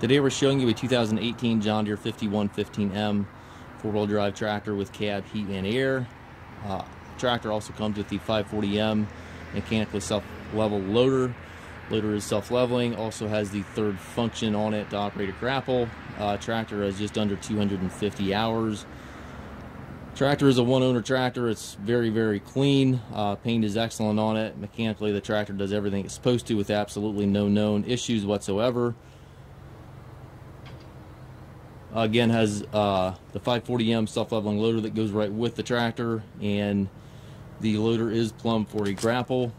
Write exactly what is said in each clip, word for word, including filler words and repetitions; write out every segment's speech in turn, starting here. Today we're showing you a two thousand eighteen John Deere fifty-one fifteen M four-wheel drive tractor with cab, heat, and air. Uh, tractor also comes with the five forty M mechanically self-level loader. Loader is self-leveling, also has the third function on it to operate a grapple. Uh, tractor has just under two hundred fifty hours. Tractor is a one-owner tractor. It's very, very clean. Uh, paint is excellent on it. Mechanically, the tractor does everything it's supposed to with absolutely no known issues whatsoever. Uh, again, has uh, the five forty M self-leveling loader that goes right with the tractor, and the loader is plumbed for a grapple.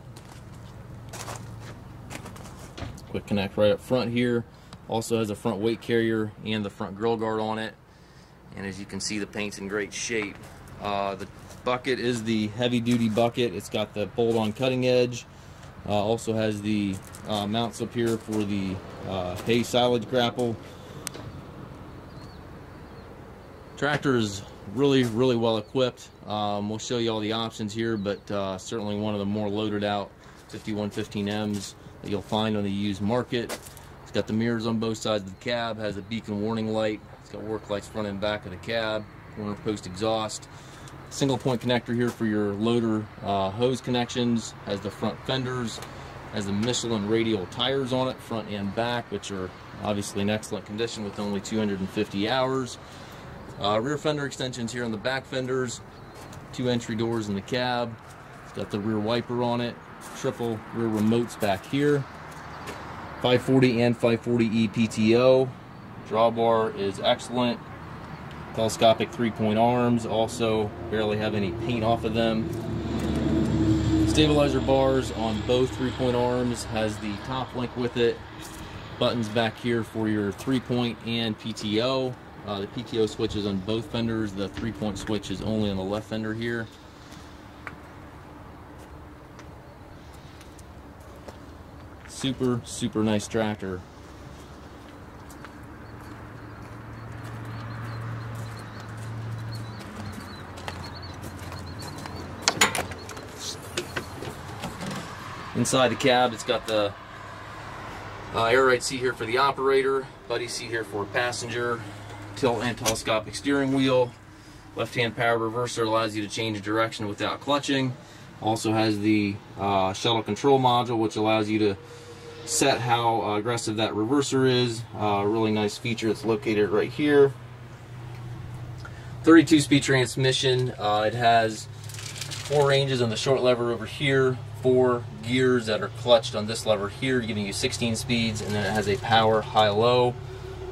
Quick connect right up front here. Also has a front weight carrier and the front grill guard on it. And as you can see, the paint's in great shape. Uh, the bucket is the heavy-duty bucket. It's got the bolt-on cutting edge. Uh, also has the uh, mounts up here for the uh, hay silage grapple. Tractor is really, really well equipped. Um, we'll show you all the options here, but uh, certainly one of the more loaded out fifty-one fifteen M's that you'll find on the used market. It's got the mirrors on both sides of the cab, has a beacon warning light. It's got work lights front and back of the cab, corner post exhaust. Single point connector here for your loader uh, hose connections, has the front fenders, has the Michelin radial tires on it, front and back, which are obviously in excellent condition with only two hundred fifty hours. Uh, rear fender extensions here on the back fenders, two entry doors in the cab. It's got the rear wiper on it, triple rear remotes back here. five forty and five forty E P T O. Drawbar is excellent. Telescopic three-point arms, also barely have any paint off of them. Stabilizer bars on both three-point arms, has the top link with it. Buttons back here for your three-point and P T O. Uh, the P T O switch is on both fenders. The three-point switch is only on the left fender here. Super, super nice tractor. Inside the cab, it's got the uh, air right seat here for the operator, buddy seat here for passenger. Tilt and telescopic steering wheel. Left-hand power reverser allows you to change direction without clutching. Also has the uh, shuttle control module, which allows you to set how uh, aggressive that reverser is. Uh, really nice feature that's located right here. thirty-two speed transmission. Uh, it has four ranges on the short lever over here, four gears that are clutched on this lever here, giving you sixteen speeds, and then it has a power high-low.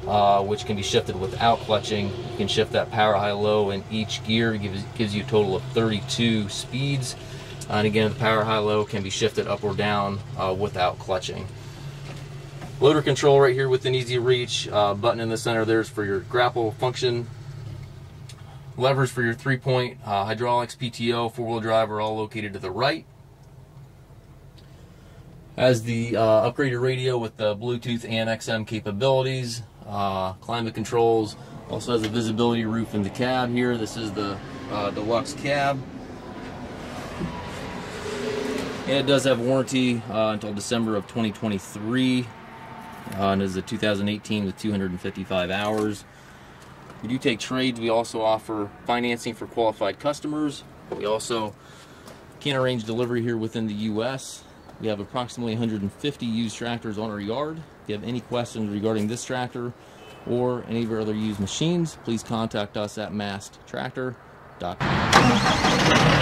Uh, which can be shifted without clutching. You can shift that power high-low in each gear. It gives, gives you a total of thirty-two speeds. Uh, and again, the power high-low can be shifted up or down uh, without clutching. Loader control right here within easy reach. Uh, button in the center there is for your grapple function. Levers for your three-point, uh, hydraulics, P T O, four-wheel drive are all located to the right. Has the uh, upgraded radio with the Bluetooth and X M capabilities. Uh, climate controls, also has a visibility roof in the cab here. This is the uh, deluxe cab, and it does have warranty uh, until December of twenty twenty-three, uh, and is a two thousand eighteen with two hundred fifty-five hours. We do take trades. We also offer financing for qualified customers. We also can arrange delivery here within the U S We have approximately one hundred fifty used tractors on our yard. If you have any questions regarding this tractor or any of our other used machines, please contact us at mast tractor dot com.